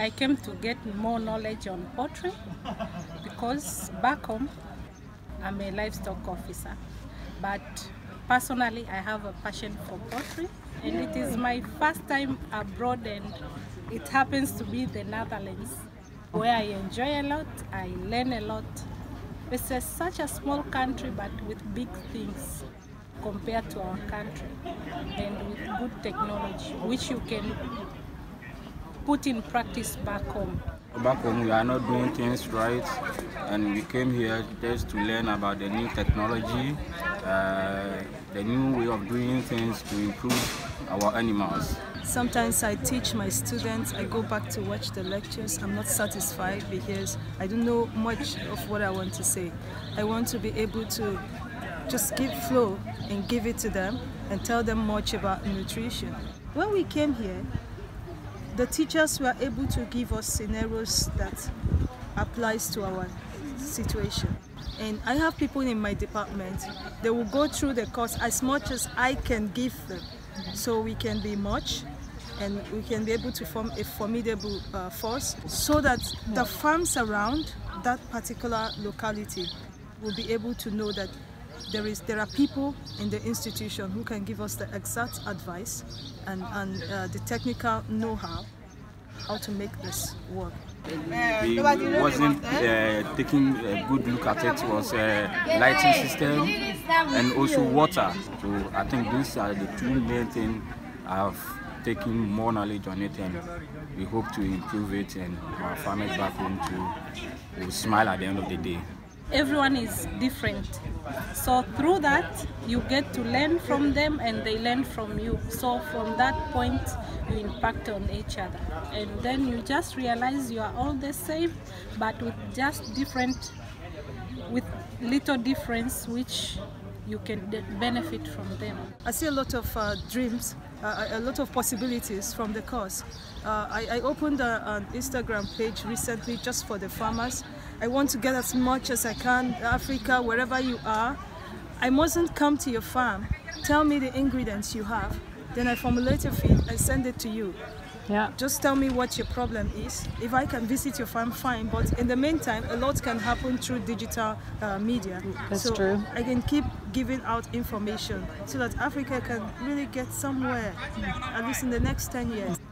I came to get more knowledge on poultry because back home I'm a livestock officer, but personally I have a passion for poultry, and it is my first time abroad, and it happens to be the Netherlands, where I enjoy a lot, I learn a lot. It's such a small country, but with big things compared to our country, and with good technology which you can put in practice back home. Back home we are not doing things right, and we came here just to learn about the new technology, the new way of doing things to improve our animals. Sometimes I teach my students, I go back to watch the lectures, I'm not satisfied because I don't know much of what I want to say. I want to be able to just give flow and give it to them and tell them much about nutrition. When we came here, the teachers were able to give us scenarios that applies to our situation. And I have people in my department, they will go through the course as much as I can give them, so we can be much and we can be able to form a formidable force, so that the farms around that particular locality will be able to know that there are people in the institution who can give us the exact advice and the technical know-how, how to make this work. We wasn't taking a good look at it, was lighting system and also water. So I think these are the two main things I've taken more knowledge on it, and we hope to improve it, and our farmers back home too will smile at the end of the day. Everyone is different, so through that you get to learn from them and they learn from you, so from that point you impact on each other, and then you just realize you are all the same, but with just different, with little difference which you can benefit from them. I see a lot of dreams, a lot of possibilities from the course. I opened an Instagram page recently just for the farmers. I want to get as much as I can, Africa, wherever you are. I mustn't come to your farm. Tell me the ingredients you have. Then I formulate a feed and send it to you. Yeah. Just tell me what your problem is. If I can visit your farm, fine. But in the meantime, a lot can happen through digital media. That's so true. I can keep giving out information so that Africa can really get somewhere, at least in the next 10 years.